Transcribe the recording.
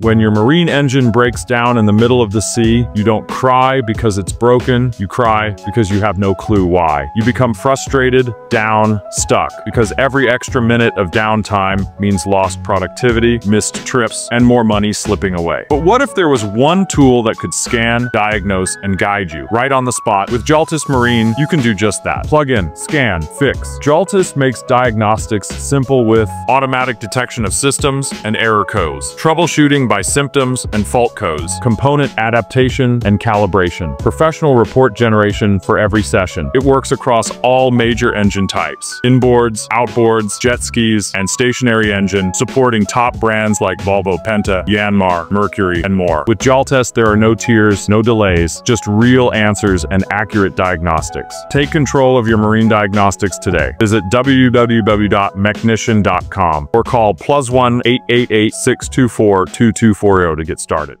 When your marine engine breaks down in the middle of the sea, you don't cry because it's broken, you cry because you have no clue why. You become frustrated, down, stuck, because every extra minute of downtime means lost productivity, missed trips, and more money slipping away. But what if there was one tool that could scan, diagnose, and guide you right on the spot? With Jaltest Marine, you can do just that. Plug in, scan, fix. Jaltest makes diagnostics simple with automatic detection of systems and error codes, troubleshooting by symptoms and fault codes, component adaptation and calibration, professional report generation for every session. It works across all major engine types, inboards, outboards, jet skis, and stationary engine, supporting top brands like Volvo Penta, Yanmar, Mercury, and more. With Jaltest, there are no tears, no delays, just real answers and accurate diagnostics. Take control of your marine diagnostics today. Visit www.mechnician.com or call +1 888 624 2240 to get started.